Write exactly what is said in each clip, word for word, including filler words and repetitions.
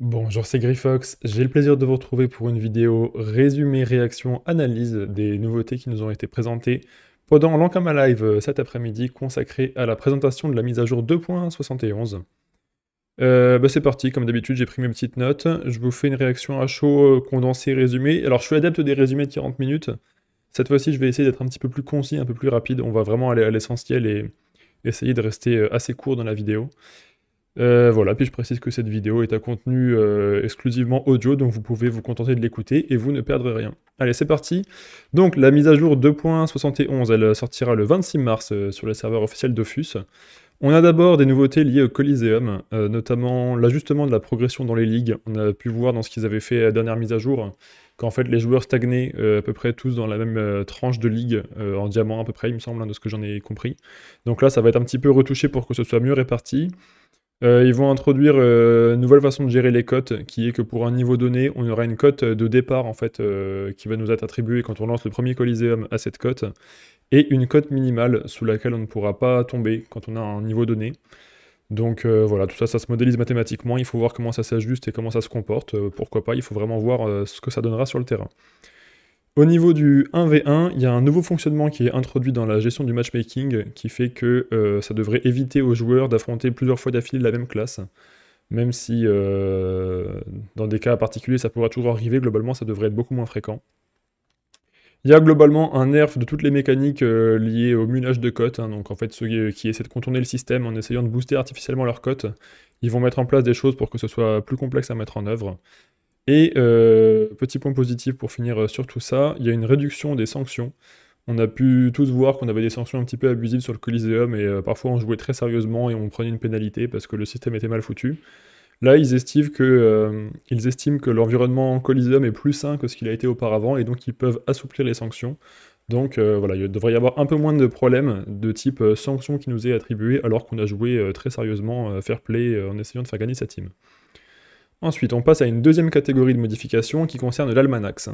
Bonjour, c'est Gryfox, j'ai le plaisir de vous retrouver pour une vidéo résumé, réaction, analyse des nouveautés qui nous ont été présentées pendant l'Encama Live cet après-midi consacré à la présentation de la mise à jour deux point soixante et onze. Euh, bah c'est parti, comme d'habitude j'ai pris mes petites notes, je vous fais une réaction à chaud, condensée, résumée. Alors je suis adepte des résumés de quarante minutes, cette fois-ci je vais essayer d'être un petit peu plus concis, un peu plus rapide, on va vraiment aller à l'essentiel et essayer de rester assez court dans la vidéo. Euh, voilà, puis je précise que cette vidéo est à contenu euh, exclusivement audio, donc vous pouvez vous contenter de l'écouter et vous ne perdrez rien. Allez, c'est parti. Donc la mise à jour deux point soixante et onze, elle sortira le vingt-six mars euh, sur le serveur officiel Dofus. On a d'abord des nouveautés liées au Coliseum, euh, notamment l'ajustement de la progression dans les ligues. On a pu voir dans ce qu'ils avaient fait à la dernière mise à jour, qu'en fait les joueurs stagnaient euh, à peu près tous dans la même euh, tranche de ligue, euh, en diamant à peu près, il me semble, hein, de ce que j'en ai compris. Donc là, ça va être un petit peu retouché pour que ce soit mieux réparti. Euh, ils vont introduire euh, une nouvelle façon de gérer les cotes, qui est que pour un niveau donné, on aura une cote de départ en fait, euh, qui va nous être attribuée quand on lance le premier Coliseum à cette cote, et une cote minimale sous laquelle on ne pourra pas tomber quand on a un niveau donné. Donc euh, voilà, tout ça, ça se modélise mathématiquement, il faut voir comment ça s'ajuste et comment ça se comporte, euh, pourquoi pas, il faut vraiment voir euh, ce que ça donnera sur le terrain. Au niveau du un v un, il y a un nouveau fonctionnement qui est introduit dans la gestion du matchmaking qui fait que euh, ça devrait éviter aux joueurs d'affronter plusieurs fois d'affilée la même classe. Même si euh, dans des cas particuliers ça pourra toujours arriver, globalement ça devrait être beaucoup moins fréquent. Il y a globalement un nerf de toutes les mécaniques euh, liées au mulage de cotes, hein, donc en fait ceux qui essaient de contourner le système en essayant de booster artificiellement leurs cotes, ils vont mettre en place des choses pour que ce soit plus complexe à mettre en œuvre. Et euh, petit point positif pour finir sur tout ça, il y a une réduction des sanctions. On a pu tous voir qu'on avait des sanctions un petit peu abusives sur le Coliseum et euh, parfois on jouait très sérieusement et on prenait une pénalité parce que le système était mal foutu. Là, ils estiment que, euh, ils estiment que l'environnement Coliseum est plus sain que ce qu'il a été auparavant et donc ils peuvent assouplir les sanctions. Donc euh, voilà, il devrait y avoir un peu moins de problèmes de type euh, sanctions qui nous est attribuée alors qu'on a joué euh, très sérieusement euh, fair play euh, en essayant de faire gagner sa team. Ensuite, on passe à une deuxième catégorie de modifications qui concerne l'Almanax.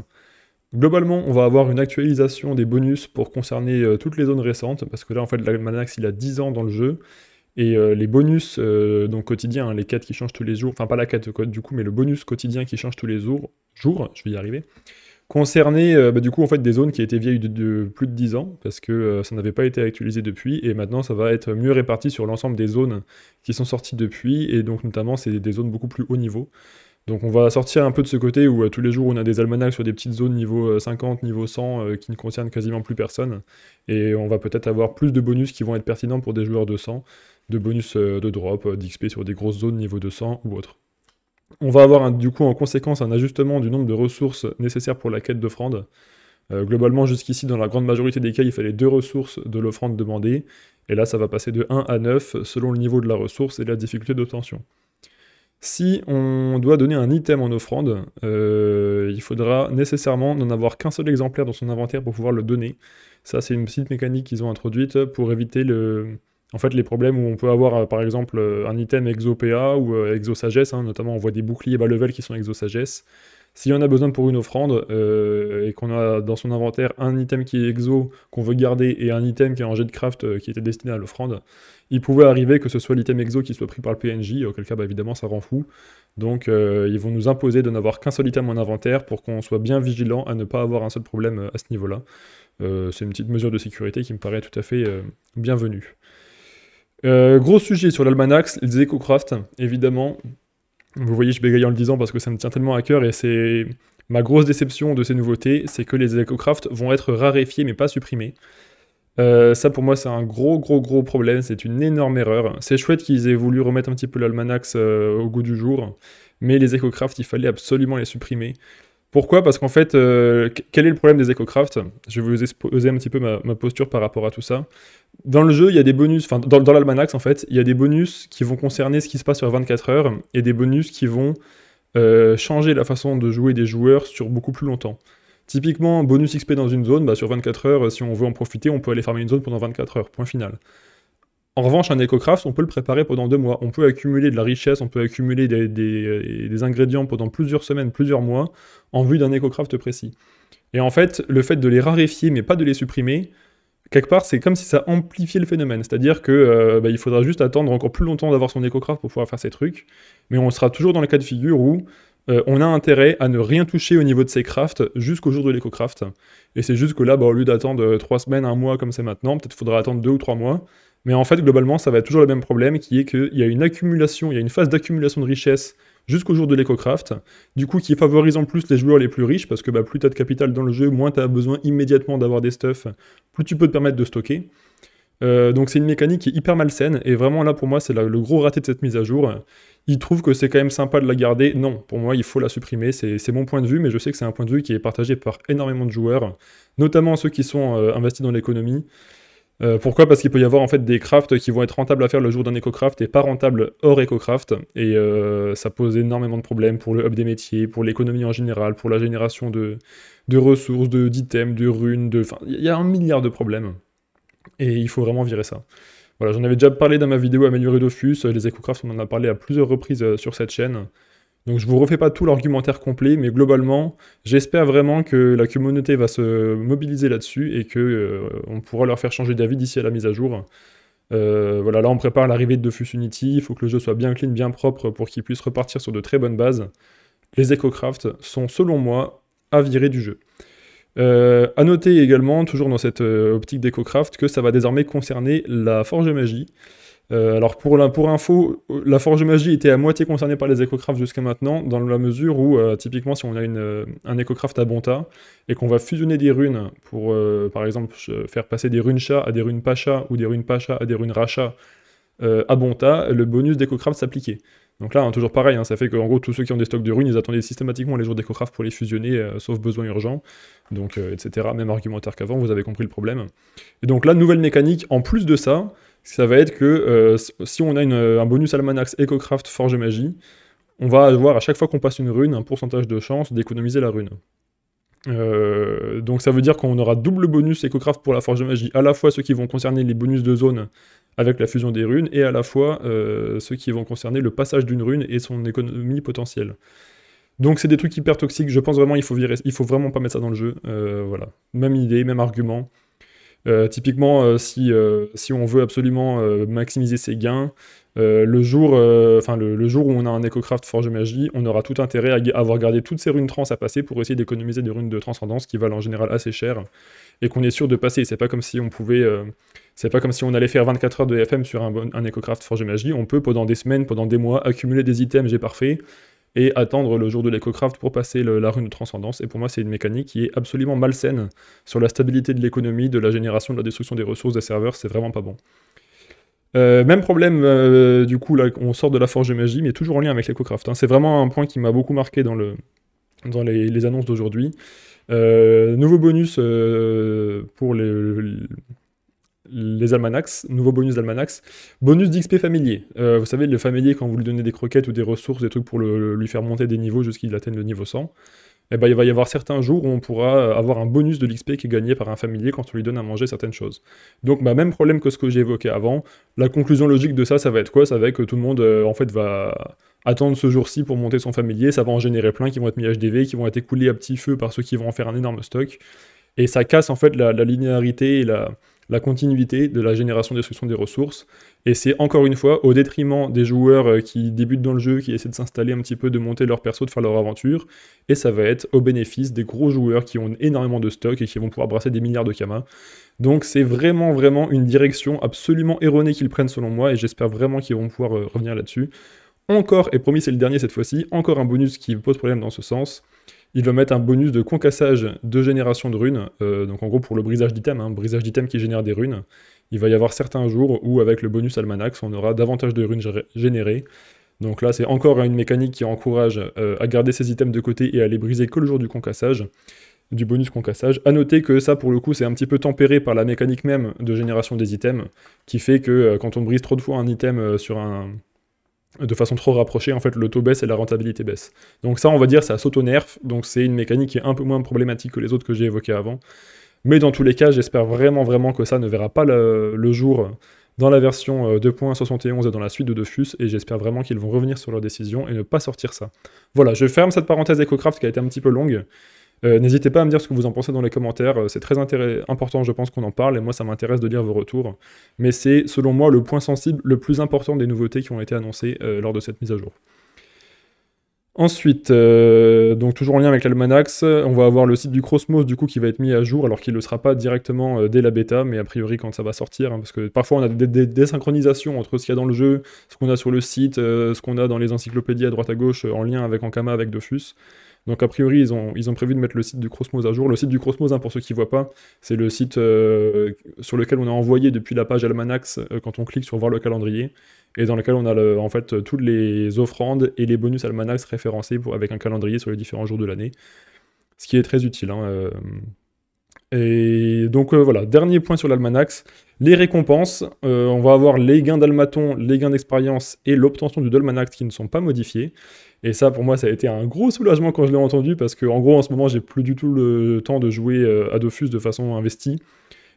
Globalement, on va avoir une actualisation des bonus pour concerner euh, toutes les zones récentes, parce que là, en fait, l'Almanax, il a dix ans dans le jeu, et euh, les bonus euh, donc quotidiens, hein, les quêtes qui changent tous les jours, enfin pas la quête du coup, mais le bonus quotidien qui change tous les jours, jours je vais y arriver, concernait euh, bah, du coup en fait, des zones qui étaient vieilles de, de plus de dix ans, parce que euh, ça n'avait pas été actualisé depuis, et maintenant ça va être mieux réparti sur l'ensemble des zones qui sont sorties depuis, et donc notamment c'est des zones beaucoup plus haut niveau. Donc on va sortir un peu de ce côté où euh, tous les jours on a des almanachs sur des petites zones niveau cinquante, niveau cent, euh, qui ne concernent quasiment plus personne, et on va peut-être avoir plus de bonus qui vont être pertinents pour des joueurs de cent, de bonus euh, de drop, euh, d'X P sur des grosses zones niveau deux cents ou autre. On va avoir un, du coup en conséquence un ajustement du nombre de ressources nécessaires pour la quête d'offrande. Euh, globalement jusqu'ici dans la grande majorité des cas il fallait deux ressources de l'offrande demandée, et là ça va passer de un à neuf selon le niveau de la ressource et la difficulté d'obtention. Si on doit donner un item en offrande, euh, il faudra nécessairement n'en avoir qu'un seul exemplaire dans son inventaire pour pouvoir le donner. Ça c'est une petite mécanique qu'ils ont introduite pour éviter le... En fait, les problèmes où on peut avoir, euh, par exemple, euh, un item exo-P A ou euh, exo-sagesse, hein, notamment on voit des boucliers bas level qui sont exo-sagesse. Si on a besoin pour une offrande, euh, et qu'on a dans son inventaire un item qui est exo, qu'on veut garder, et un item qui est en jet de craft euh, qui était destiné à l'offrande, il pouvait arriver que ce soit l'item exo qui soit pris par le P N J, auquel cas, bah, évidemment, ça rend fou. Donc, euh, ils vont nous imposer de n'avoir qu'un seul item en inventaire pour qu'on soit bien vigilant à ne pas avoir un seul problème à ce niveau-là. Euh, c'est une petite mesure de sécurité qui me paraît tout à fait euh, bienvenue. Euh, gros sujet sur l'Almanax, les Echo Crafts, évidemment. Vous voyez, je bégaye en le disant parce que ça me tient tellement à cœur et c'est ma grosse déception de ces nouveautés, c'est que les Echo Crafts vont être raréfiés mais pas supprimés. Euh, ça pour moi c'est un gros gros gros problème, c'est une énorme erreur. C'est chouette qu'ils aient voulu remettre un petit peu l'Almanax euh, au goût du jour, mais les Echo Crafts, il fallait absolument les supprimer. Pourquoi? Parce qu'en fait, euh, quel est le problème des Echo Crafts? Je vais vous exposer un petit peu ma, ma posture par rapport à tout ça. Dans le jeu, il y a des bonus, enfin dans, dans l'Almanax en fait, il y a des bonus qui vont concerner ce qui se passe sur vingt-quatre heures, et des bonus qui vont euh, changer la façon de jouer des joueurs sur beaucoup plus longtemps. Typiquement, bonus X P dans une zone, bah, sur vingt-quatre heures, si on veut en profiter, on peut aller farmer une zone pendant vingt-quatre heures, point final. En revanche, un Echo Craft, on peut le préparer pendant deux mois. On peut accumuler de la richesse, on peut accumuler des, des, des ingrédients pendant plusieurs semaines, plusieurs mois, en vue d'un Echo Craft précis. Et en fait, le fait de les raréfier, mais pas de les supprimer, quelque part, c'est comme si ça amplifiait le phénomène. C'est-à-dire que euh, bah, il faudra juste attendre encore plus longtemps d'avoir son Echo Craft pour pouvoir faire ces trucs. Mais on sera toujours dans le cas de figure où euh, on a intérêt à ne rien toucher au niveau de ses crafts jusqu'au jour de l'Echo Craft. Et c'est juste que là, bah, au lieu d'attendre trois semaines, un mois comme c'est maintenant, peut-être faudra attendre deux ou trois mois. Mais en fait, globalement, ça va être toujours le même problème qui est qu'il y a une accumulation, il y a une phase d'accumulation de richesse jusqu'au jour de l'EcoCraft, du coup qui favorise en plus les joueurs les plus riches, parce que bah, plus tu as de capital dans le jeu, moins tu as besoin immédiatement d'avoir des stuffs, plus tu peux te permettre de stocker. Euh, donc c'est une mécanique qui est hyper malsaine, et vraiment là pour moi c'est le gros raté de cette mise à jour. Ils trouvent que c'est quand même sympa de la garder, non, pour moi il faut la supprimer, c'est mon point de vue, mais je sais que c'est un point de vue qui est partagé par énormément de joueurs, notamment ceux qui sont euh, investis dans l'économie. Euh, pourquoi? Parce qu'il peut y avoir en fait des crafts qui vont être rentables à faire le jour d'un EcoCraft et pas rentables hors EcoCraft, et euh, ça pose énormément de problèmes pour le hub des métiers, pour l'économie en général, pour la génération de, de ressources, d'items, de, de runes, de... Enfin, il y a un milliard de problèmes, et il faut vraiment virer ça. Voilà, j'en avais déjà parlé dans ma vidéo Améliorer Dofus, les EcoCrafts on en a parlé à plusieurs reprises sur cette chaîne. Donc je ne vous refais pas tout l'argumentaire complet, mais globalement, j'espère vraiment que la communauté va se mobiliser là-dessus et qu'on euh, pourra leur faire changer d'avis d'ici à la mise à jour. Euh, voilà, là on prépare l'arrivée de Dofus Unity, il faut que le jeu soit bien clean, bien propre pour qu'il puisse repartir sur de très bonnes bases. Les EcoCrafts sont, selon moi, à virer du jeu. Euh, à noter également, toujours dans cette optique d'EcoCraft, que ça va désormais concerner la Forge Magie. Euh, alors pour, la, pour info, la Forge Magie était à moitié concernée par les EcoCrafts jusqu'à maintenant, dans la mesure où euh, typiquement si on a une, euh, un EcoCraft à Bonta et qu'on va fusionner des runes pour euh, par exemple faire passer des runes chat à des runes pacha ou des runes pacha à des runes racha euh, à Bonta, le bonus d'EcoCraft s'appliquait. Donc là hein, toujours pareil, hein, ça fait qu'en gros tous ceux qui ont des stocks de runes ils attendaient systématiquement les jours d'EcoCraft pour les fusionner euh, sauf besoin urgent, donc euh, et cetera. Même argumentaire qu'avant, vous avez compris le problème. Et donc là nouvelle mécanique en plus de ça. Ça va être que euh, si on a une, un bonus Almanax EcoCraft Forge Magie, on va avoir à chaque fois qu'on passe une rune, un pourcentage de chance d'économiser la rune. Euh, donc ça veut dire qu'on aura double bonus EcoCraft pour la Forge Magie, à la fois ceux qui vont concerner les bonus de zone avec la fusion des runes, et à la fois euh, ceux qui vont concerner le passage d'une rune et son économie potentielle. Donc c'est des trucs hyper toxiques, je pense vraiment qu'il faut virer, il faut vraiment pas mettre ça dans le jeu. Euh, voilà, même idée, même argument. Euh, typiquement, euh, si, euh, si on veut absolument euh, maximiser ses gains, euh, le, jour, euh, le, le jour où on a un EcoCraft Forge Magie, on aura tout intérêt à avoir gardé toutes ces runes trans à passer pour essayer d'économiser des runes de transcendance qui valent en général assez cher et qu'on est sûr de passer. C'est pas comme si on pouvait, euh, c'est pas comme si on allait faire vingt-quatre heures de F M sur un, un EcoCraft Forge Magie. On peut pendant des semaines, pendant des mois, accumuler des items G parfait et attendre le jour de l'EcoCraft pour passer le, la rune de transcendance. Et pour moi, c'est une mécanique qui est absolument malsaine sur la stabilité de l'économie, de la génération, de la destruction des ressources des serveurs, c'est vraiment pas bon. Euh, même problème, euh, du coup, là, on sort de la Forge Magie, mais toujours en lien avec l'EcoCraft. Hein. C'est vraiment un point qui m'a beaucoup marqué dans, le, dans les, les annonces d'aujourd'hui. Euh, nouveau bonus euh, pour les... les les almanachs, nouveau bonus d'almanachs, bonus d'X P familier. Euh, vous savez, le familier, quand vous lui donnez des croquettes ou des ressources, des trucs pour le, le, lui faire monter des niveaux jusqu'il atteigne le niveau cent, eh ben, il va y avoir certains jours où on pourra avoir un bonus de l'X P qui est gagné par un familier quand on lui donne à manger certaines choses. Donc, bah, même problème que ce que j'ai évoqué avant, la conclusion logique de ça, ça va être quoi? Ça va être que tout le monde, euh, en fait, va attendre ce jour-ci pour monter son familier, ça va en générer plein qui vont être mis H D V, qui vont être écoulés à petit feu par ceux qui vont en faire un énorme stock, et ça casse, en fait, la, la linéarité et la... la continuité de la génération et destruction des ressources, et c'est encore une fois au détriment des joueurs qui débutent dans le jeu, qui essaient de s'installer un petit peu, de monter leur perso, de faire leur aventure, et ça va être au bénéfice des gros joueurs qui ont énormément de stock et qui vont pouvoir brasser des milliards de kamas. Donc c'est vraiment vraiment une direction absolument erronée qu'ils prennent selon moi, et j'espère vraiment qu'ils vont pouvoir euh, revenir là-dessus. Encore, et promis c'est le dernier cette fois-ci, encore un bonus qui pose problème dans ce sens. Il va mettre un bonus de concassage de génération de runes, euh, donc en gros pour le brisage d'items, hein, brisage d'items qui génère des runes. Il va y avoir certains jours où avec le bonus Almanax, on aura davantage de runes générées. Donc là c'est encore une mécanique qui encourage euh, à garder ses items de côté et à les briser que le jour du concassage, du bonus concassage. A noter que ça pour le coup c'est un petit peu tempéré par la mécanique même de génération des items, qui fait que euh, quand on brise trop de fois un item euh, sur un... de façon trop rapprochée, en fait, le taux baisse et la rentabilité baisse. Donc ça, on va dire, ça s'auto-nerf, donc c'est une mécanique qui est un peu moins problématique que les autres que j'ai évoquées avant. Mais dans tous les cas, j'espère vraiment, vraiment que ça ne verra pas le, le jour dans la version deux point soixante et onze et dans la suite de Dofus, et j'espère vraiment qu'ils vont revenir sur leur décision et ne pas sortir ça. Voilà, je ferme cette parenthèse EcoCraft qui a été un petit peu longue. Euh, N'hésitez pas à me dire ce que vous en pensez dans les commentaires, c'est très important, je pense qu'on en parle, et moi ça m'intéresse de lire vos retours. Mais c'est, selon moi, le point sensible le plus important des nouveautés qui ont été annoncées euh, lors de cette mise à jour. Ensuite, euh, donc toujours en lien avec l'Almanax, on va avoir le site du Krosmoz du coup qui va être mis à jour, alors qu'il ne le sera pas directement euh, dès la bêta, mais a priori quand ça va sortir, hein, parce que parfois on a des, des, des synchronisations entre ce qu'il y a dans le jeu, ce qu'on a sur le site, euh, ce qu'on a dans les encyclopédies à droite à gauche, euh, en lien avec Ankama, avec Dofus. Donc a priori ils ont, ils ont prévu de mettre le site du Krosmoz à jour. Le site du Krosmoz, hein, pour ceux qui ne voient pas, c'est le site euh, sur lequel on a envoyé depuis la page Almanax euh, quand on clique sur voir le calendrier, et dans lequel on a le, en fait toutes les offrandes et les bonus Almanax référencés pour, avec un calendrier sur les différents jours de l'année, ce qui est très utile. Hein, euh... Et donc euh, voilà, dernier point sur l'Almanax, les récompenses. Euh, on va avoir les gains d'Almaton, les gains d'expérience et l'obtention du Dolmanax qui ne sont pas modifiés. Et ça, pour moi, ça a été un gros soulagement quand je l'ai entendu, parce que en gros, en ce moment, j'ai plus du tout le temps de jouer euh, à Dofus de façon investie.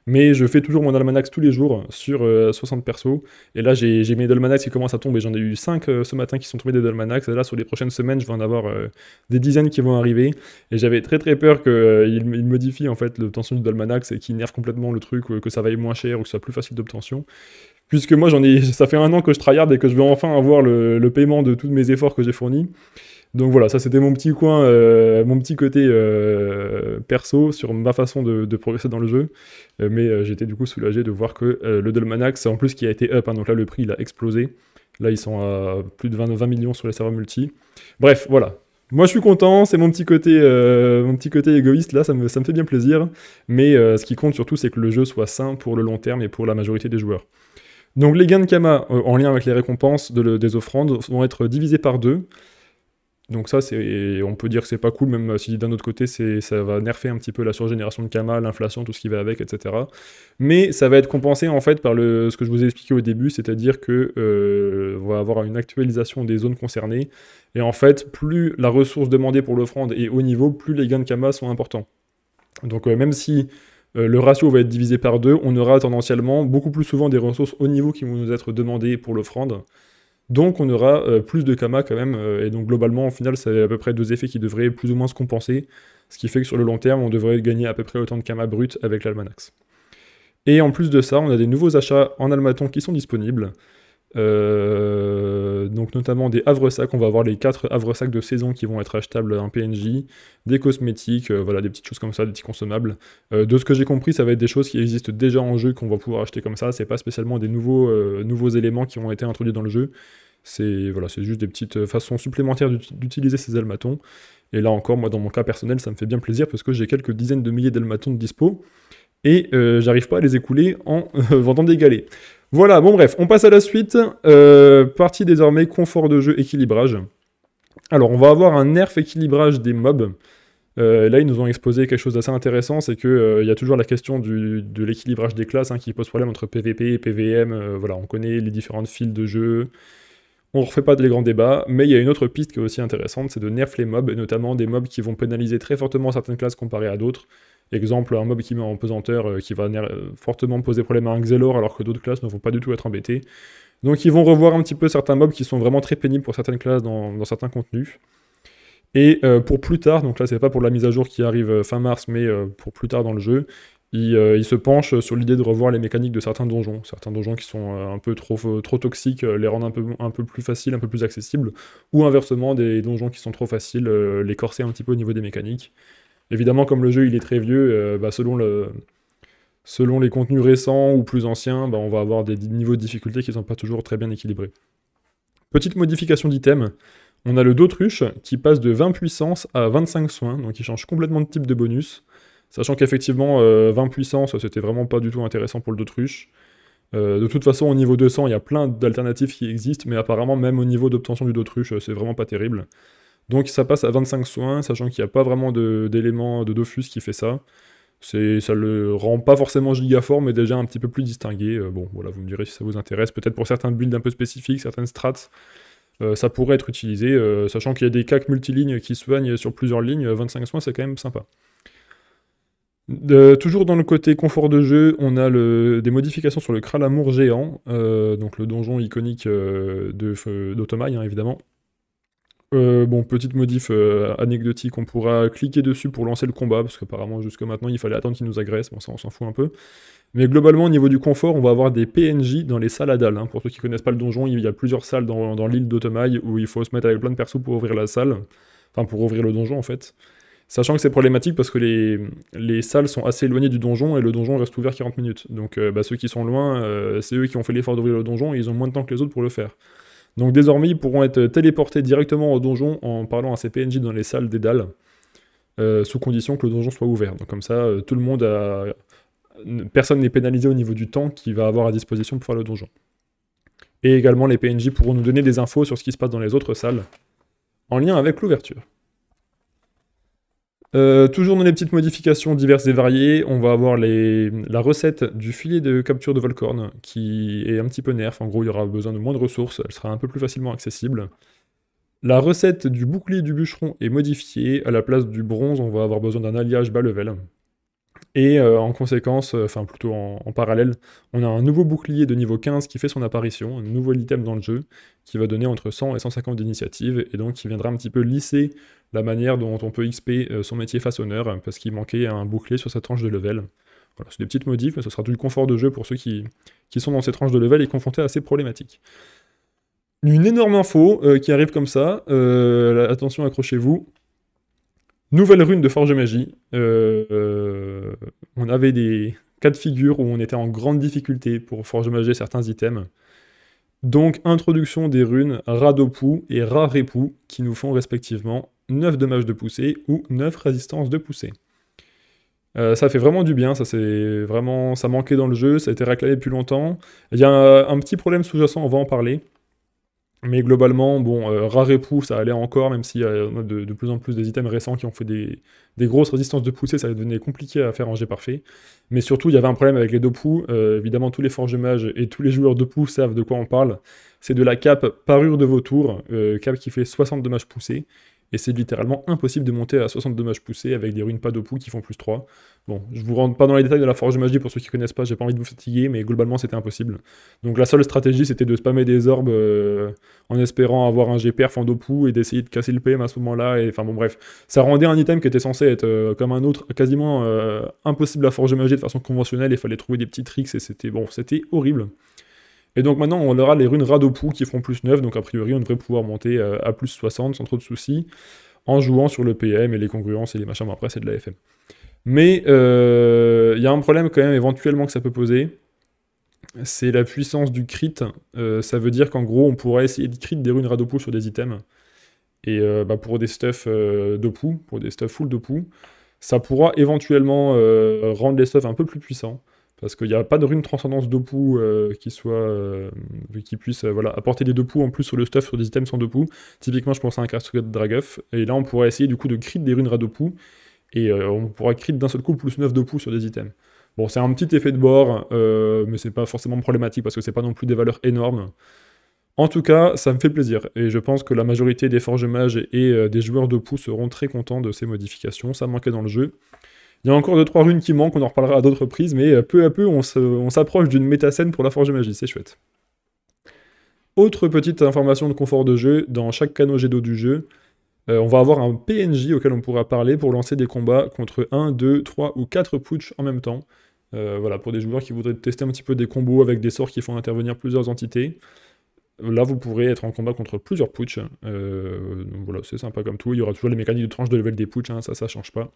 Mais je fais toujours mon Almanax tous les jours sur euh, soixante persos. Et là, j'ai mes Dolmanax qui commencent à tomber. J'en ai eu cinq euh, ce matin qui sont tombés des Dolmanax. Et là, sur les prochaines semaines, je vais en avoir euh, des dizaines qui vont arriver. Et j'avais très très peur qu'il euh, modifie en fait l'obtention du Dolmanax et qu'il nerve complètement le truc, ou que ça vaille moins cher, ou que ce soit plus facile d'obtention. Puisque moi, j'en ai, ça fait un an que je tryhard et que je vais enfin avoir le, le paiement de tous mes efforts que j'ai fournis. Donc voilà, ça c'était mon petit coin, euh, mon petit côté euh, perso sur ma façon de, de progresser dans le jeu. Euh, mais euh, j'étais du coup soulagé de voir que euh, le Dolmanax, en plus qui a été up, hein, donc là le prix il a explosé. Là ils sont à plus de vingt, vingt millions sur les serveurs multi. Bref, voilà. Moi je suis content, c'est mon petit côté, euh, mon petit côté égoïste là, ça me, ça me fait bien plaisir. Mais euh, ce qui compte surtout c'est que le jeu soit sain pour le long terme et pour la majorité des joueurs. Donc les gains de Kama, euh, en lien avec les récompenses de le, des offrandes, vont être divisés par deux. Donc ça, on peut dire que c'est pas cool, même si d'un autre côté, ça va nerfer un petit peu la surgénération de Kama, l'inflation, tout ce qui va avec, et cetera. Mais ça va être compensé en fait par le, ce que je vous ai expliqué au début, c'est-à-dire que euh, on va avoir une actualisation des zones concernées. Et en fait, plus la ressource demandée pour l'offrande est haut niveau, plus les gains de Kama sont importants. Donc euh, même si euh, le ratio va être divisé par deux, on aura tendanciellement beaucoup plus souvent des ressources haut niveau qui vont nous être demandées pour l'offrande. Donc on aura euh, plus de Kama quand même, euh, et donc globalement au final c'est à peu près deux effets qui devraient plus ou moins se compenser, ce qui fait que sur le long terme on devrait gagner à peu près autant de Kama brut avec l'Almanax. Et en plus de ça, on a des nouveaux achats en Almaton qui sont disponibles, euh, donc notamment des havresacs. On va avoir les quatre havresacs de saison qui vont être achetables à un P N J, des cosmétiques, euh, voilà, des petites choses comme ça, des petits consommables. Euh, de ce que j'ai compris, ça va être des choses qui existent déjà en jeu qu'on va pouvoir acheter comme ça, c'est pas spécialement des nouveaux, euh, nouveaux éléments qui ont été introduits dans le jeu. C'est voilà, c'est juste des petites façons supplémentaires d'utiliser ces almatons. Et là encore, moi dans mon cas personnel, ça me fait bien plaisir parce que j'ai quelques dizaines de milliers d'almatons de dispo et euh, j'arrive pas à les écouler en euh, vendant des galets. Voilà, bon bref, on passe à la suite. Euh, partie désormais confort de jeu, équilibrage. Alors on va avoir un nerf équilibrage des mobs. Euh, là, ils nous ont exposé quelque chose d'assez intéressant, c'est qu'il euh, y a toujours la question du, de l'équilibrage des classes, hein, qui pose problème entre P V P et P V M. Euh, voilà, on connaît les différentes files de jeu. On ne refait pas les grands débats, mais il y a une autre piste qui est aussi intéressante, c'est de nerf les mobs, et notamment des mobs qui vont pénaliser très fortement certaines classes comparées à d'autres. Exemple, un mob qui met en pesanteur, euh, qui va fortement poser problème à un Xelor, alors que d'autres classes ne vont pas du tout être embêtées. Donc ils vont revoir un petit peu certains mobs qui sont vraiment très pénibles pour certaines classes dans, dans certains contenus. Et euh, pour plus tard, donc là c'est pas pour la mise à jour qui arrive fin mars, mais euh, pour plus tard dans le jeu, Il, euh, il se penche sur l'idée de revoir les mécaniques de certains donjons. Certains donjons qui sont euh, un peu trop, euh, trop toxiques euh, les rendent un peu, un peu plus faciles, un peu plus accessibles, ou inversement, des donjons qui sont trop faciles, euh, les corser un petit peu au niveau des mécaniques. Évidemment, comme le jeu il est très vieux, euh, bah, selon, le, selon les contenus récents ou plus anciens, bah, on va avoir des niveaux de difficulté qui ne sont pas toujours très bien équilibrés. Petite modification d'item, on a le d'autruche qui passe de vingt puissance à vingt-cinq soins, donc il change complètement de type de bonus. Sachant qu'effectivement, euh, vingt puissance, c'était vraiment pas du tout intéressant pour le d'autruche. Euh, de toute façon, au niveau deux cents, il y a plein d'alternatives qui existent, mais apparemment, même au niveau d'obtention du d'autruche, c'est vraiment pas terrible. Donc ça passe à vingt-cinq soins, sachant qu'il n'y a pas vraiment d'éléments de, de Dofus qui fait ça. Ça le rend pas forcément gigafort, mais déjà un petit peu plus distingué. Euh, bon, voilà, vous me direz si ça vous intéresse. Peut-être pour certains builds un peu spécifiques, certaines strats, euh, ça pourrait être utilisé. Euh, sachant qu'il y a des cacs multilignes qui soignent sur plusieurs lignes, vingt-cinq soins, c'est quand même sympa. De, toujours dans le côté confort de jeu, on a le, des modifications sur le Kralamour géant, euh, donc le donjon iconique euh, d'Automaille, hein, évidemment, Euh, bon, petite modif euh, anecdotique, on pourra cliquer dessus pour lancer le combat, parce qu'apparemment jusque maintenant il fallait attendre qu'il nous agresse, bon ça on s'en fout un peu. Mais globalement au niveau du confort, on va avoir des P N J dans les salles à dalles, hein. Pour ceux qui connaissent pas le donjon, il y a plusieurs salles dans, dans l'île d'Otemaille où il faut se mettre avec plein de persos pour ouvrir la salle, enfin pour ouvrir le donjon en fait. Sachant que c'est problématique parce que les, les salles sont assez éloignées du donjon et le donjon reste ouvert quarante minutes. Donc euh, bah, ceux qui sont loin, euh, c'est eux qui ont fait l'effort d'ouvrir le donjon et ils ont moins de temps que les autres pour le faire. Donc désormais, ils pourront être téléportés directement au donjon en parlant à ces P N J dans les salles des dalles, euh, sous condition que le donjon soit ouvert. Donc comme ça, euh, tout le monde a... personne n'est pénalisé au niveau du temps qu'il va avoir à disposition pour faire le donjon. Et également, les P N J pourront nous donner des infos sur ce qui se passe dans les autres salles, en lien avec l'ouverture. Euh, toujours dans les petites modifications diverses et variées, on va avoir les... la recette du filet de capture de Volcorn qui est un petit peu nerf, en gros il y aura besoin de moins de ressources, elle sera un peu plus facilement accessible. La recette du bouclier du bûcheron est modifiée, à la place du bronze on va avoir besoin d'un alliage bas level. Et euh, en conséquence, enfin euh, plutôt en, en parallèle, on a un nouveau bouclier de niveau quinze qui fait son apparition, un nouvel item dans le jeu, qui va donner entre cent et cent cinquante d'initiative, et donc qui viendra un petit peu lisser la manière dont on peut X P euh, son métier façonneur, parce qu'il manquait un bouclier sur sa tranche de level. Voilà, c'est des petites modifs, mais ce sera du confort de jeu pour ceux qui, qui sont dans ces tranches de level et confrontés à ces problématiques. Une énorme info euh, qui arrive comme ça, euh, attention, accrochez-vous. Nouvelle rune de Forge Magie, euh, euh, on avait des cas de figure où on était en grande difficulté pour Forge Magie certains items. Donc introduction des runes Radopou et Rare Pou qui nous font respectivement neuf dommages de poussée ou neuf résistances de poussée. Euh, ça fait vraiment du bien, ça, c'est vraiment, ça manquait dans le jeu, ça a été réclamé depuis longtemps. Il y a un, un petit problème sous-jacent, on va en parler. Mais globalement, bon, euh, Rare Pou, ça allait encore, même s'il y a de, de plus en plus des items récents qui ont fait des, des grosses résistances de poussée, ça devenait compliqué à faire en jet parfait. Mais surtout, il y avait un problème avec les Dopou. Euh, évidemment, tous les forges mages et tous les joueurs Dopou savent de quoi on parle. C'est de la cape parure de vautour, euh, cape qui fait soixante dommages poussés. Et c'est littéralement impossible de monter à soixante dommages poussés avec des runes pas Dopou qui font plus trois. Bon, je vous rentre pas dans les détails de la forge magie pour ceux qui connaissent pas, j'ai pas envie de vous fatiguer, mais globalement c'était impossible. Donc la seule stratégie c'était de spammer des orbes euh, en espérant avoir un G P R en Dopou et d'essayer de casser le P M à ce moment-là, et enfin bon bref. Ça rendait un item qui était censé être euh, comme un autre, quasiment euh, impossible à forge magie de façon conventionnelle, il fallait trouver des petits tricks et c'était bon, c'était horrible. Et donc maintenant on aura les runes Radopou qui feront plus neuf, donc a priori on devrait pouvoir monter à plus soixante sans trop de soucis, en jouant sur le P M et les congruences et les machins, bon après c'est de la F M. Mais il euh, y a un problème quand même éventuellement que ça peut poser, c'est la puissance du crit, euh, ça veut dire qu'en gros on pourra essayer de crit des runes Radopou sur des items, et euh, bah, pour des stuff euh, Dopou, pour des stuff full Dopou, ça pourra éventuellement euh, rendre les stuffs un peu plus puissants, parce qu'il n'y a pas de rune transcendance Dopou euh, qui soit euh, qui puisse euh, voilà, apporter des Dopou en plus sur le stuff, sur des items sans Dopou. Typiquement, je pense à un Cascade Dragoff. Et là, on pourra essayer du coup de crit des runes Radopou. Et euh, on pourra crit d'un seul coup plus neuf Dopou sur des items. Bon, c'est un petit effet de bord, euh, mais c'est pas forcément problématique parce que c'est pas non plus des valeurs énormes. En tout cas, ça me fait plaisir. Et je pense que la majorité des forges mages et euh, des joueurs Dopou seront très contents de ces modifications. Ça manquait dans le jeu. Il y a encore deux trois runes qui manquent, on en reparlera à d'autres reprises, mais peu à peu on s'approche d'une méta-scène pour la Forge Magie, c'est chouette. Autre petite information de confort de jeu, dans chaque canot jet d'eau du jeu, euh, on va avoir un P N J auquel on pourra parler pour lancer des combats contre un, deux, trois ou quatre putsch en même temps. Euh, voilà, pour des joueurs qui voudraient tester un petit peu des combos avec des sorts qui font intervenir plusieurs entités. Là, vous pourrez être en combat contre plusieurs putsch. Euh, donc voilà, c'est sympa comme tout, il y aura toujours les mécaniques de tranche de level des putsch, hein, ça, ça change pas.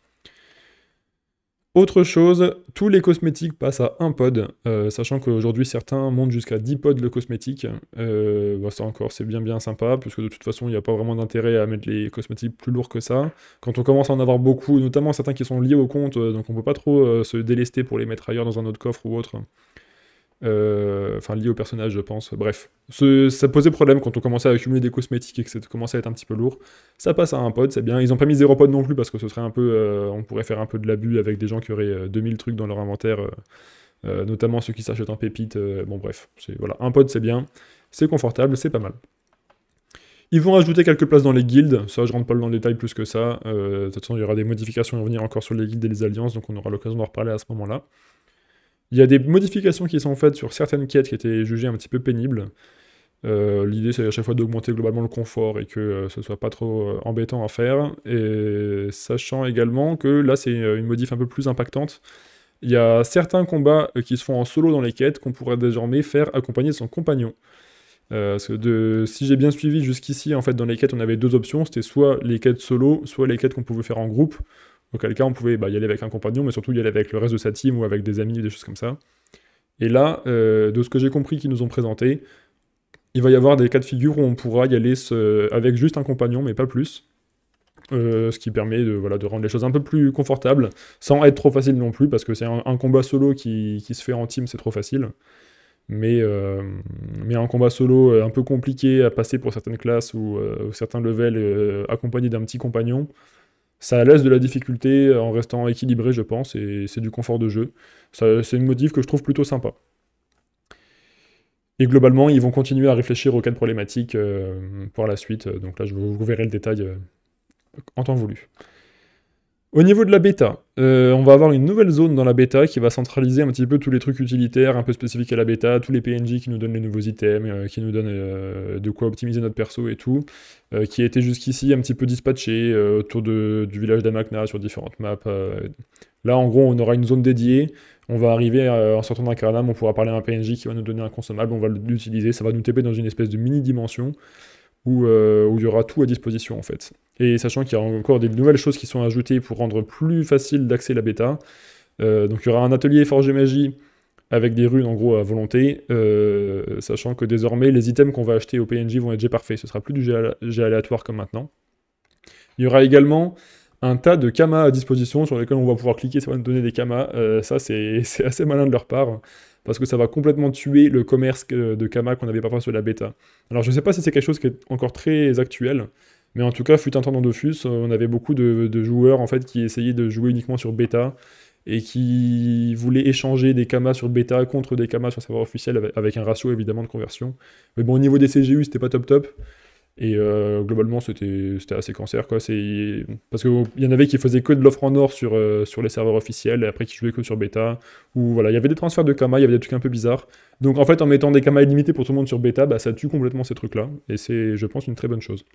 Autre chose, tous les cosmétiques passent à un pod, euh, sachant qu'aujourd'hui certains montent jusqu'à dix pods le cosmétique. Euh, bah ça encore c'est bien bien sympa, puisque de toute façon il n'y a pas vraiment d'intérêt à mettre les cosmétiques plus lourds que ça. Quand on commence à en avoir beaucoup, notamment certains qui sont liés au compte, donc on ne peut pas trop euh, se délester pour les mettre ailleurs dans un autre coffre ou autre. Euh, enfin liés au personnage je pense, bref. Ce, ça posait problème quand on commençait à accumuler des cosmétiques et que ça commençait à être un petit peu lourd. Ça passe à un pod, c'est bien. Ils n'ont pas mis zéro pod non plus parce que ce serait un peu... Euh, on pourrait faire un peu de l'abus avec des gens qui auraient euh, deux mille trucs dans leur inventaire, euh, euh, notamment ceux qui s'achètent en pépite. Euh, bon bref, voilà, un pod c'est bien, c'est confortable, c'est pas mal. Ils vont ajouter quelques places dans les guildes, ça je rentre pas dans le détail plus que ça. Euh, de toute façon il y aura des modifications à venir encore sur les guildes et les alliances, donc on aura l'occasion d'en reparler à ce moment-là. Il y a des modifications qui sont faites sur certaines quêtes qui étaient jugées un petit peu pénibles. Euh, L'idée, c'est à chaque fois d'augmenter globalement le confort et que euh, ce soit pas trop euh, embêtant à faire. Et sachant également que là, c'est une modif un peu plus impactante. Il y a certains combats qui se font en solo dans les quêtes qu'on pourrait désormais faire accompagner de son compagnon. Euh, parce que de, si j'ai bien suivi jusqu'ici, en fait, dans les quêtes, on avait deux options. C'était soit les quêtes solo, soit les quêtes qu'on pouvait faire en groupe. Auquel cas, on pouvait bah, y aller avec un compagnon, mais surtout y aller avec le reste de sa team ou avec des amis, des choses comme ça. Et là, euh, de ce que j'ai compris qu'ils nous ont présenté, il va y avoir des cas de figure où on pourra y aller ce... avec juste un compagnon, mais pas plus. Euh, ce qui permet de, voilà, de rendre les choses un peu plus confortables, sans être trop facile non plus, parce que c'est un, un combat solo qui, qui se fait en team, c'est trop facile. Mais, euh, mais un combat solo un peu compliqué à passer pour certaines classes ou euh, certains levels euh, accompagné d'un petit compagnon, ça laisse de la difficulté en restant équilibré, je pense, et c'est du confort de jeu. C'est une modif que je trouve plutôt sympa. Et globalement, ils vont continuer à réfléchir aux quatre problématiques euh, pour la suite. Donc là, je vous, vous verrai le détail euh, en temps voulu. Au niveau de la bêta, euh, on va avoir une nouvelle zone dans la bêta qui va centraliser un petit peu tous les trucs utilitaires, un peu spécifiques à la bêta, tous les P N J qui nous donnent les nouveaux items, euh, qui nous donnent euh, de quoi optimiser notre perso et tout, euh, qui a été jusqu'ici un petit peu dispatché euh, autour de, du village d'Amakna sur différentes maps. Euh, là, en gros, on aura une zone dédiée. On va arriver à, en sortant d'un Kralamour, on pourra parler à un P N J qui va nous donner un consommable, on va l'utiliser, ça va nous taper dans une espèce de mini-dimension où, euh, où il y aura tout à disposition en fait. Et sachant qu'il y a encore des nouvelles choses qui sont ajoutées pour rendre plus facile d'accès la bêta, euh, donc il y aura un atelier forge et magie avec des runes en gros à volonté, euh, sachant que désormais les items qu'on va acheter au P N J vont être G parfaits, ce sera plus du G aléatoire comme maintenant. Il y aura également un tas de kamas à disposition sur lesquels on va pouvoir cliquer, ça va nous donner des kamas. Euh, ça, c'est assez malin de leur part, parce que ça va complètement tuer le commerce de kamas qu'on avait parfois sur la bêta. Alors, je ne sais pas si c'est quelque chose qui est encore très actuel, mais en tout cas, fut un temps dans Dofus, on avait beaucoup de, de joueurs en fait, qui essayaient de jouer uniquement sur bêta, et qui voulaient échanger des kamas sur bêta contre des kamas sur serveur officiel, avec un ratio évidemment de conversion. Mais bon, au niveau des C G U, c'était pas top top. Et euh, globalement, c'était assez cancer, quoi. C'est... Parce qu'il y en avait qui faisaient que de l'offre en or sur, euh, sur les serveurs officiels, et après qui jouaient que sur bêta. Ou voilà, il y avait des transferts de kamas, il y avait des trucs un peu bizarres. Donc en fait, en mettant des kamas illimités pour tout le monde sur bêta, bah, ça tue complètement ces trucs-là. Et c'est, je pense, une très bonne chose.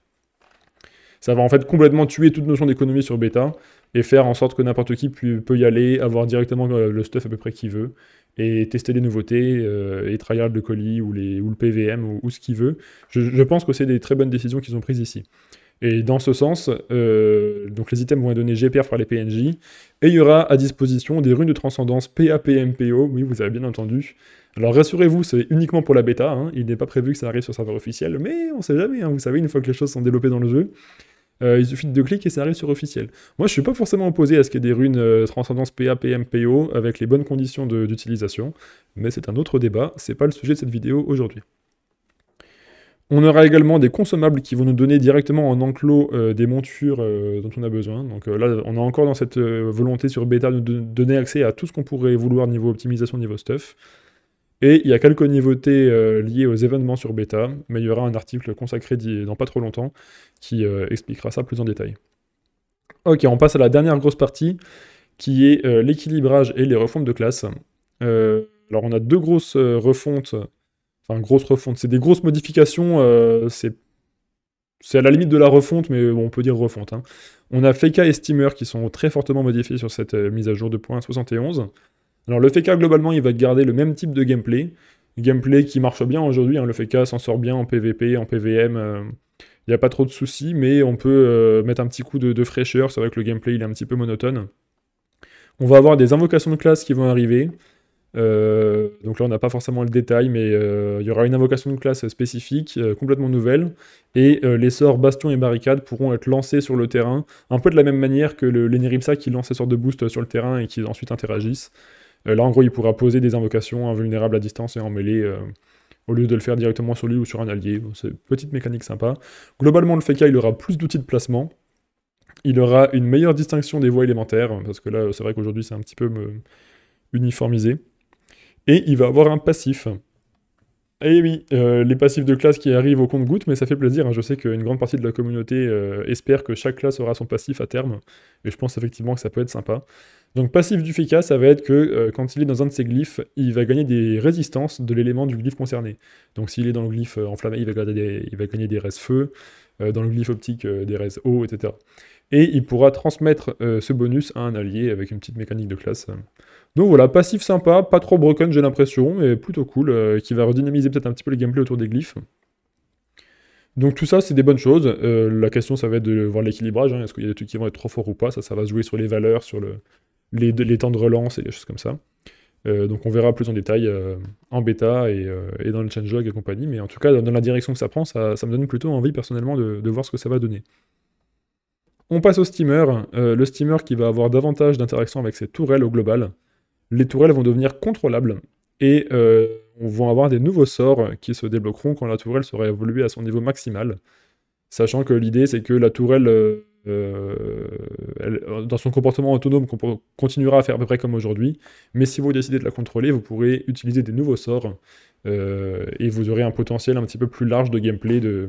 Ça va en fait complètement tuer toute notion d'économie sur bêta, et faire en sorte que n'importe qui peut y aller, avoir directement le stuff à peu près qu'il veut, et tester les nouveautés, euh, et tryhard le colis, ou, les, ou le P V M, ou, ou ce qu'il veut. Je, je pense que c'est des très bonnes décisions qu'ils ont prises ici. Et dans ce sens, euh, donc les items vont être donnés G P R par les P N J, et il y aura à disposition des runes de transcendance P A P M P O, oui vous avez bien entendu. Alors rassurez-vous, c'est uniquement pour la bêta, hein, il n'est pas prévu que ça arrive sur serveur officiel, mais on sait jamais, hein, vous savez, une fois que les choses sont développées dans le jeu, Euh, il suffit de deux clics et ça arrive sur officiel. Moi, je suis pas forcément opposé à ce qu'il y ait des runes euh, transcendance P A P M P O avec les bonnes conditions d'utilisation, mais c'est un autre débat, c'est pas le sujet de cette vidéo aujourd'hui. On aura également des consommables qui vont nous donner directement en enclos euh, des montures euh, dont on a besoin. Donc euh, là, on a encore dans cette euh, volonté sur bêta de donner accès à tout ce qu'on pourrait vouloir niveau optimisation, niveau stuff. Et il y a quelques nouveautés euh, liées aux événements sur bêta, mais il y aura un article consacré dans pas trop longtemps qui euh, expliquera ça plus en détail. Ok, on passe à la dernière grosse partie, qui est euh, l'équilibrage et les refontes de classe. Euh, alors on a deux grosses euh, refontes, enfin grosses refontes, c'est des grosses modifications, euh, c'est à la limite de la refonte, mais bon, on peut dire refonte. Hein. On a Feca et Steamer qui sont très fortement modifiés sur cette euh, mise à jour de deux point soixante et onze. Alors le Feca, globalement, il va garder le même type de gameplay, gameplay qui marche bien aujourd'hui, hein, le Feca s'en sort bien en P V P, en P V M, il euh, n'y a pas trop de soucis, mais on peut euh, mettre un petit coup de, de fraîcheur, c'est vrai que le gameplay il est un petit peu monotone. On va avoir des invocations de classe qui vont arriver, euh, donc là on n'a pas forcément le détail, mais il euh, y aura une invocation de classe spécifique, euh, complètement nouvelle, et euh, les sorts bastion et barricade pourront être lancés sur le terrain, un peu de la même manière que l'Eniripsa qui lance ses sorts de boost sur le terrain et qui ensuite interagissent. Là, en gros, il pourra poser des invocations invulnérables à distance et en mêlée, euh, au lieu de le faire directement sur lui ou sur un allié. C'est une petite mécanique sympa. Globalement, le Feca, il aura plus d'outils de placement. Il aura une meilleure distinction des voies élémentaires, parce que là, c'est vrai qu'aujourd'hui, c'est un petit peu me... uniformisé. Et il va avoir un passif. Et oui, euh, les passifs de classe qui arrivent au compte-gouttes, mais ça fait plaisir, hein. Je sais qu'une grande partie de la communauté euh, espère que chaque classe aura son passif à terme, et je pense effectivement que ça peut être sympa. Donc passif du Feca, ça va être que euh, quand il est dans un de ses glyphes, il va gagner des résistances de l'élément du glyphe concerné. Donc s'il est dans le glyphe euh, enflammé, il va gagner des, il va gagner des res feu, euh, dans le glyphe optique euh, des res eau, et cetera. Et il pourra transmettre euh, ce bonus à un allié avec une petite mécanique de classe. Donc voilà, passif sympa, pas trop broken j'ai l'impression, mais plutôt cool, euh, qui va redynamiser peut-être un petit peu le gameplay autour des glyphes. Donc tout ça, c'est des bonnes choses. Euh, la question, ça va être de voir l'équilibrage, hein. Est-ce qu'il y a des trucs qui vont être trop forts ou pas, ça, ça va se jouer sur les valeurs, sur le... Les, les temps de relance et des choses comme ça. Euh, donc on verra plus en détail euh, en bêta et, euh, et dans le changelog et compagnie, mais en tout cas dans la direction que ça prend, ça, ça me donne plutôt envie personnellement de, de voir ce que ça va donner. On passe au steamer, euh, le steamer qui va avoir davantage d'interaction avec ses tourelles au global. Les tourelles vont devenir contrôlables et euh, vont avoir des nouveaux sorts qui se débloqueront quand la tourelle sera évoluée à son niveau maximal, sachant que l'idée c'est que la tourelle... Euh, Euh, elle, dans son comportement autonome qu'on continuera à faire à peu près comme aujourd'hui, mais si vous décidez de la contrôler, vous pourrez utiliser des nouveaux sorts euh, et vous aurez un potentiel un petit peu plus large de gameplay, de,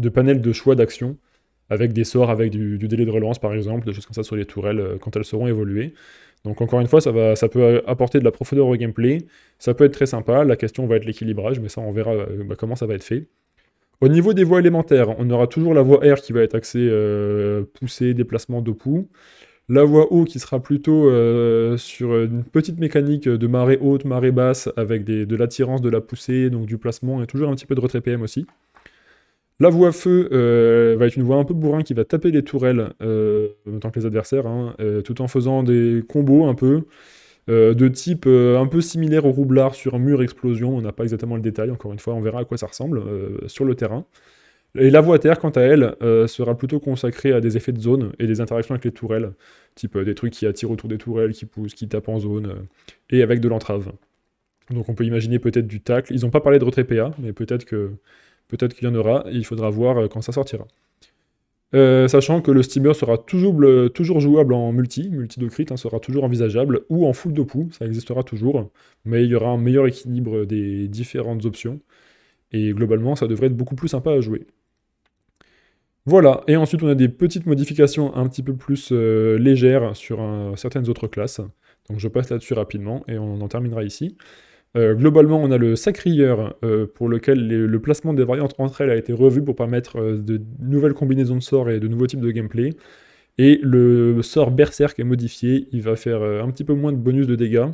de panel de choix d'action avec des sorts, avec du, du délai de relance par exemple, des choses comme ça sur les tourelles euh, quand elles seront évoluées. Donc encore une fois, ça, va, ça peut apporter de la profondeur au gameplay, ça peut être très sympa, la question va être l'équilibrage, mais ça on verra euh, bah, comment ça va être fait. Au niveau des voies élémentaires, on aura toujours la voie R qui va être axée euh, poussée, déplacement, dopou. La voie O qui sera plutôt euh, sur une petite mécanique de marée haute, marée basse, avec des, de l'attirance, de la poussée, donc du placement et toujours un petit peu de retrait P M aussi. La voie feu euh, va être une voie un peu bourrin qui va taper les tourelles euh, en même temps que les adversaires, hein, euh, tout en faisant des combos un peu euh, de type euh, un peu similaire au roublard sur un mur explosion, on n'a pas exactement le détail, encore une fois on verra à quoi ça ressemble euh, sur le terrain. Et la voie terre quant à elle euh, sera plutôt consacrée à des effets de zone et des interactions avec les tourelles, type euh, des trucs qui attirent autour des tourelles, qui poussent, qui tapent en zone, euh, et avec de l'entrave. Donc on peut imaginer peut-être du tacle, ils n'ont pas parlé de retrait P A, mais peut-être que peut-être qu'il y en aura, et il faudra voir euh, quand ça sortira. Euh, sachant que le steamer sera toujours, toujours jouable en multi, multi de crit, hein, sera toujours envisageable, ou en full dopou, ça existera toujours, mais il y aura un meilleur équilibre des différentes options, et globalement ça devrait être beaucoup plus sympa à jouer. Voilà, et ensuite on a des petites modifications un petit peu plus euh, légères sur un, certaines autres classes, donc je passe là-dessus rapidement, et on en terminera ici. Euh, globalement, on a le Sacrieur, euh, pour lequel les, le placement des variantes entre elles a été revu pour permettre euh, de nouvelles combinaisons de sorts et de nouveaux types de gameplay. Et le sort Berserk est modifié, il va faire euh, un petit peu moins de bonus de dégâts,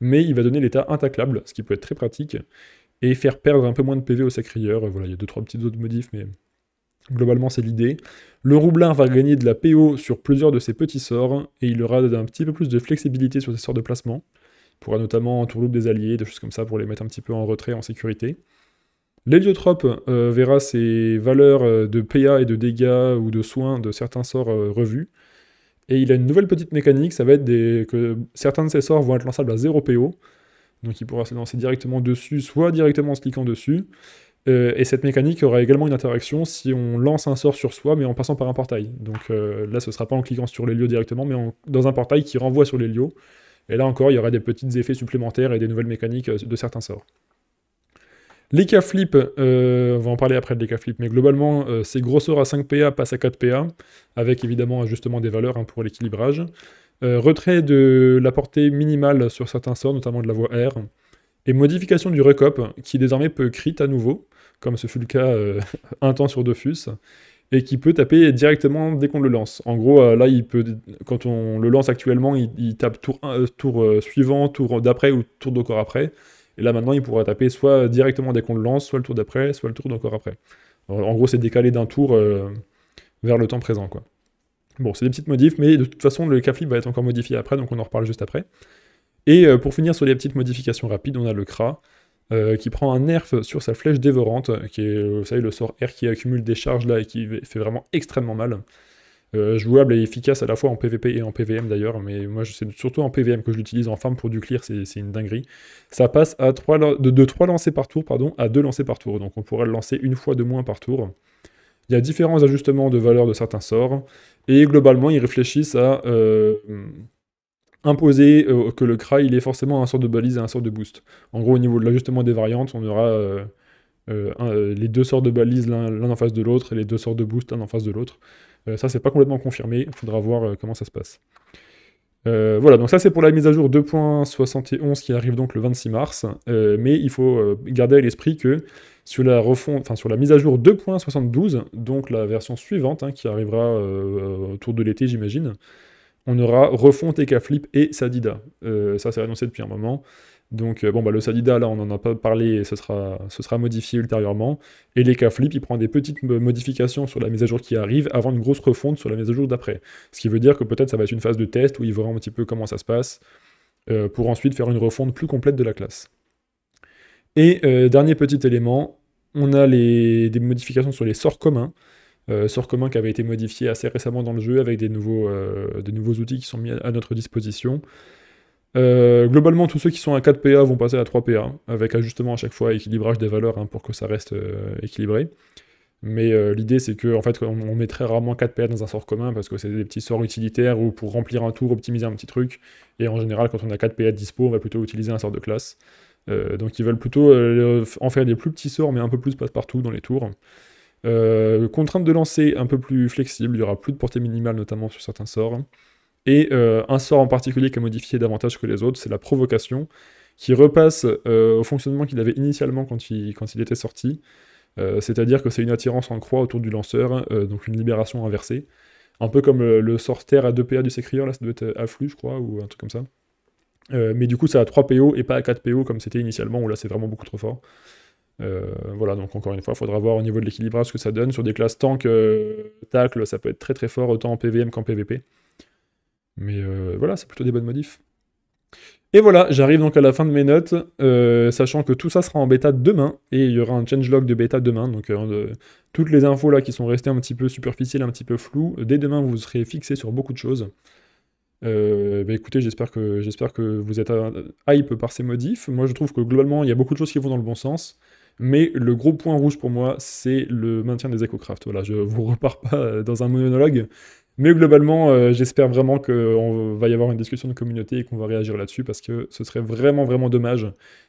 mais il va donner l'état intaclable, ce qui peut être très pratique, et faire perdre un peu moins de P V au Sacrieur. Voilà, il y a deux trois petites autres modifs, mais globalement c'est l'idée. Le Roublin va gagner de la P O sur plusieurs de ses petits sorts, et il aura un petit peu plus de flexibilité sur ses sorts de placement. Il pourra notamment entourlouper des alliés, des choses comme ça, pour les mettre un petit peu en retrait, en sécurité. L'héliotrope euh, verra ses valeurs de P A et de dégâts ou de soins de certains sorts euh, revus. Et il a une nouvelle petite mécanique, ça va être des... que certains de ses sorts vont être lançables à zéro P O. Donc il pourra se lancer directement dessus, soit directement en se cliquant dessus. Euh, et cette mécanique aura également une interaction si on lance un sort sur soi, mais en passant par un portail. Donc euh, là, ce ne sera pas en cliquant sur l'hélio directement, mais en... dans un portail qui renvoie sur l'hélio. Et là encore, il y aura des petits effets supplémentaires et des nouvelles mécaniques de certains sorts. L'Eka Flip, euh, on va en parler après de l'Eka Flip, mais globalement, euh, ces gros sorts à cinq P A passent à quatre P A, avec évidemment ajustement des valeurs hein, pour l'équilibrage. Euh, retrait de la portée minimale sur certains sorts, notamment de la voie R. Et modification du Recop, qui désormais peut crit à nouveau, comme ce fut le cas euh, un temps sur Dofus. Et qui peut taper directement dès qu'on le lance. En gros, là, il peut, quand on le lance actuellement, il, il tape tour, un, tour euh, suivant, tour d'après ou tour d'encore après. Et là, maintenant, il pourra taper soit directement dès qu'on le lance, soit le tour d'après, soit le tour d'encore après. Alors, en gros, c'est décalé d'un tour euh, vers le temps présent, quoi. Bon, c'est des petites modifs, mais de toute façon, le K-Flip va être encore modifié après, donc on en reparle juste après. Et euh, pour finir sur les petites modifications rapides, on a le Cra. Euh, qui prend un nerf sur sa flèche dévorante, qui est, vous savez, le sort R qui accumule des charges là et qui fait vraiment extrêmement mal. Euh, jouable et efficace à la fois en P V P et en P V M d'ailleurs, mais moi c'est surtout en P V M que je l'utilise en farm pour du clear, c'est une dinguerie. Ça passe à trois, de, de trois lancers par tour pardon, à deux lancers par tour, donc on pourrait le lancer une fois de moins par tour. Il y a différents ajustements de valeur de certains sorts, et globalement ils réfléchissent à... Euh, imposer euh, que le Cra il ait forcément un sort de balise et un sort de boost. En gros, au niveau de l'ajustement des variantes, on aura euh, euh, un, euh, les deux sorts de balise l'un en face de l'autre et les deux sorts de boost l'un en face de l'autre. Euh, ça, c'est pas complètement confirmé, il faudra voir euh, comment ça se passe. Euh, voilà, donc ça c'est pour la mise à jour deux point soixante et onze qui arrive donc le vingt-six mars, euh, mais il faut euh, garder à l'esprit que sur la, refonte, enfin, sur la mise à jour deux point soixante-douze, donc la version suivante hein, qui arrivera euh, autour de l'été j'imagine, on aura refonte Echo Flip et Sadida. Euh, ça c'est annoncé depuis un moment. Donc euh, bon bah le Sadida là on n'en a pas parlé et ce sera, ce sera modifié ultérieurement. Et l'Echo Flip il prend des petites modifications sur la mise à jour qui arrive avant une grosse refonte sur la mise à jour d'après. Ce qui veut dire que peut-être ça va être une phase de test où il verra un petit peu comment ça se passe euh, pour ensuite faire une refonte plus complète de la classe. Et euh, dernier petit élément, on a les, des modifications sur les sorts communs. Euh, sorts communs qui avaient été modifiés assez récemment dans le jeu avec des nouveaux, euh, des nouveaux outils qui sont mis à notre disposition. Euh, globalement, tous ceux qui sont à quatre P A vont passer à trois P A, avec ajustement à chaque fois, équilibrage des valeurs hein, pour que ça reste euh, équilibré. Mais euh, l'idée, c'est que en fait, on, on met très rarement quatre P A dans un sort commun, parce que c'est des petits sorts utilitaires, ou pour remplir un tour, optimiser un petit truc. Et en général, quand on a quatre P A dispo, on va plutôt utiliser un sort de classe. Euh, donc ils veulent plutôt euh, en faire des plus petits sorts, mais un peu plus passe-partout dans les tours. Euh, contrainte de lancer un peu plus flexible, il n'y aura plus de portée minimale, notamment sur certains sorts. Et euh, un sort en particulier qui est modifié davantage que les autres, c'est la provocation, qui repasse euh, au fonctionnement qu'il avait initialement quand il, quand il était sorti. Euh, C'est-à-dire que c'est une attirance en croix autour du lanceur, euh, donc une libération inversée. Un peu comme le, le sort terre à deux P A du Sacrieur, là ça doit être afflux je crois, ou un truc comme ça. Euh, mais du coup c'est à trois P O et pas à quatre P O comme c'était initialement, où là c'est vraiment beaucoup trop fort. Euh, voilà, donc encore une fois, il faudra voir au niveau de l'équilibrage ce que ça donne. Sur des classes tank, euh, tacle, ça peut être très très fort, autant en P V M qu'en P V P. Mais euh, voilà, c'est plutôt des bonnes modifs. Et voilà, j'arrive donc à la fin de mes notes, euh, sachant que tout ça sera en bêta demain, et il y aura un changelog de bêta demain, donc euh, de, toutes les infos là qui sont restées un petit peu superficielles, un petit peu floues, dès demain vous serez fixés sur beaucoup de choses. Euh, bah écoutez, j'espère que, j'espère que vous êtes hype par ces modifs. Moi je trouve que globalement il y a beaucoup de choses qui vont dans le bon sens, mais le gros point rouge pour moi, c'est le maintien des Echo Crafts. Voilà, je vous repars pas dans un monologue. Mais globalement, euh, j'espère vraiment qu'on va y avoir une discussion de communauté et qu'on va réagir là-dessus, parce que ce serait vraiment, vraiment dommage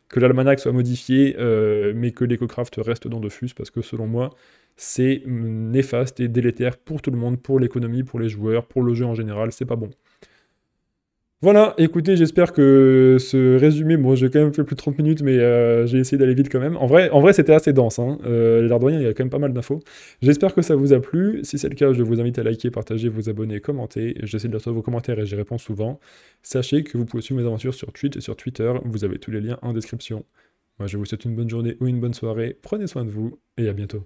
que l'almanach soit modifié, euh, mais que l'Echo Craft reste dans Dofus, parce que selon moi, c'est néfaste et délétère pour tout le monde, pour l'économie, pour les joueurs, pour le jeu en général, c'est pas bon. Voilà, écoutez, j'espère que ce résumé, bon, j'ai quand même fait plus de trente minutes, mais euh, j'ai essayé d'aller vite quand même. En vrai, en vrai c'était assez dense, hein. Euh, l'ardoyen, il y a quand même pas mal d'infos. J'espère que ça vous a plu. Si c'est le cas, je vous invite à liker, partager, vous abonner, commenter. J'essaie de recevoir vos commentaires et j'y réponds souvent. Sachez que vous pouvez suivre mes aventures sur Twitch et sur Twitter. Vous avez tous les liens en description. Moi, je vous souhaite une bonne journée ou une bonne soirée. Prenez soin de vous et à bientôt.